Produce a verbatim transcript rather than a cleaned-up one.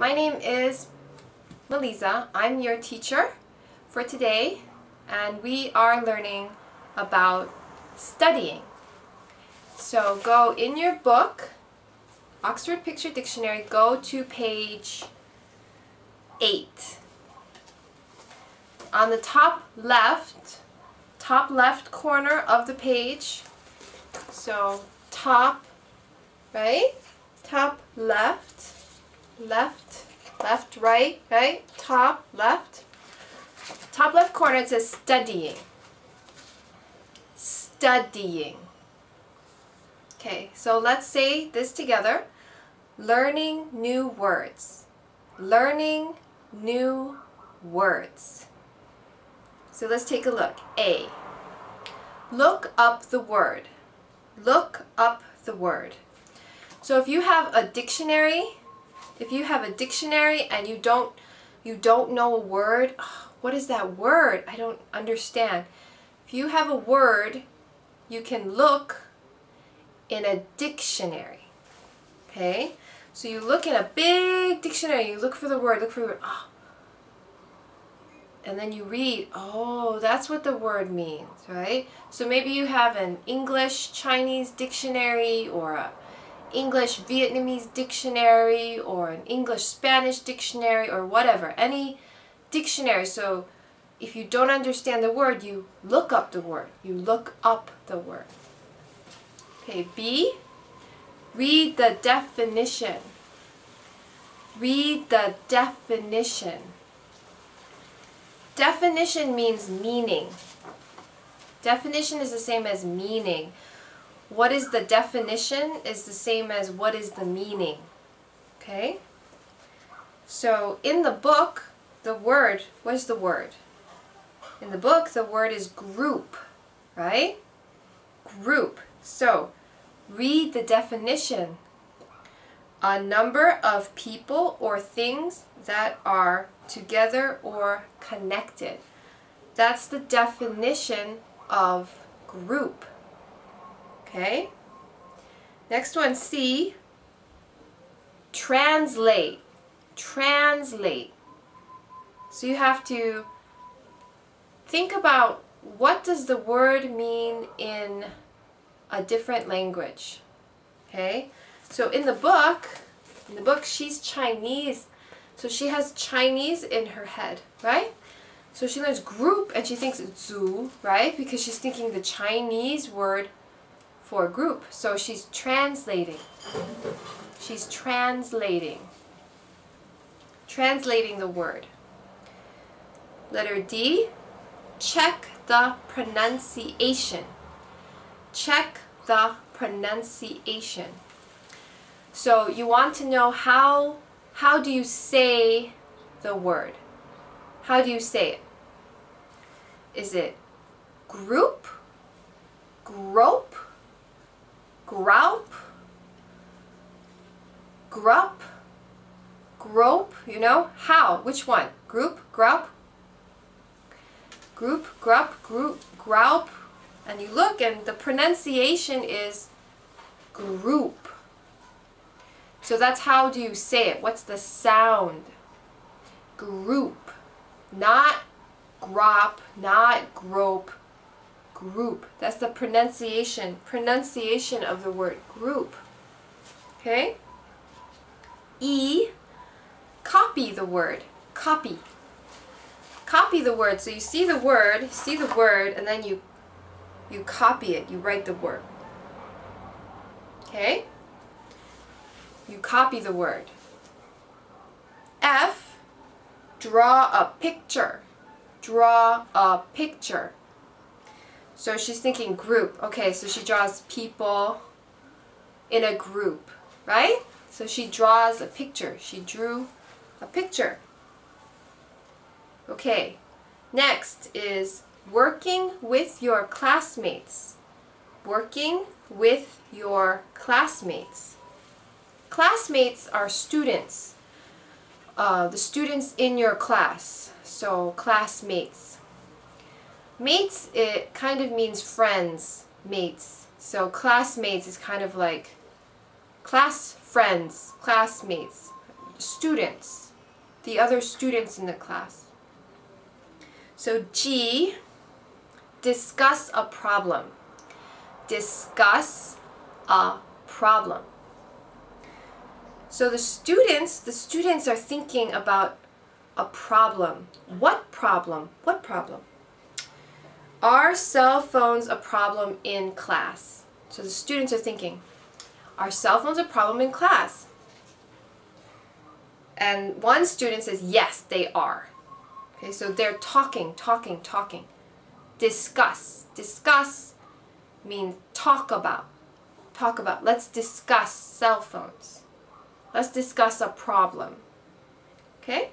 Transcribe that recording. My name is Melissa. I'm your teacher for today, and we are learning about studying. So go in your book, Oxford Picture Dictionary, go to page eight. On the top left, top left corner of the page, so top, right, top left, left, left, right, right, top, left. Top left corner, it says studying. Studying. Okay, so let's say this together. Learning new words. Learning new words. So let's take a look. A. Look up the word. Look up the word. So if you have a dictionary, If you have a dictionary and you don't you don't know a word, oh, what is that word? I don't understand. If you have a word, you can look in a dictionary. Okay? So you look in a big dictionary, you look for the word, look for the word. Oh. And then you read, oh, that's what the word means, right? So maybe you have an English Chinese dictionary, or a English Vietnamese dictionary, or an English Spanish dictionary, or whatever, any dictionary. So if you don't understand the word, you look up the word. You look up the word. Okay, B, read the definition. Read the definition. Definition means meaning. Definition is the same as meaning. What is the definition is the same as what is the meaning, okay? So in the book, the word, what is the word? In the book, the word is group, right? Group. So read the definition. A number of people or things that are together or connected. That's the definition of group. Okay, next one, C, translate, translate. So you have to think about what does the word mean in a different language, okay? So in the book, in the book she's Chinese, so she has Chinese in her head, right? So she learns group and she thinks zu, right? Because she's thinking the Chinese word for group, so she's translating. She's translating. Translating the word. Letter D, check the pronunciation. Check the pronunciation. So you want to know how, how do you say the word? How do you say it? Is it group? Grope? Group, grup, grope, you know? How? Which one? Group, group, group, grup, group, group. And you look and the pronunciation is group. So that's how do you say it. What's the sound? Group. Not grop, not grope. Group. That's the pronunciation, pronunciation of the word group. Okay? E, copy the word. Copy. Copy the word. So you see the word, see the word, and then you, you copy it. You write the word. Okay? You copy the word. F, draw a picture. Draw a picture. So she's thinking group. Okay, so she draws people in a group, right? So she draws a picture. She drew a picture. Okay, next is working with your classmates. Working with your classmates. Classmates are students. Uh, the students in your class. So classmates. Mates, it kind of means friends, mates. So classmates is kind of like class friends, classmates. students, the other students in the class. So G, discuss a problem. Discuss a problem. So the students, the students are thinking about a problem. What problem? What problem? Are cell phones a problem in class? So the students are thinking, are cell phones a problem in class? And one student says, yes, they are. Okay, so they're talking, talking, talking. Discuss. Discuss means talk about. Talk about. Let's discuss cell phones. Let's discuss a problem. Okay?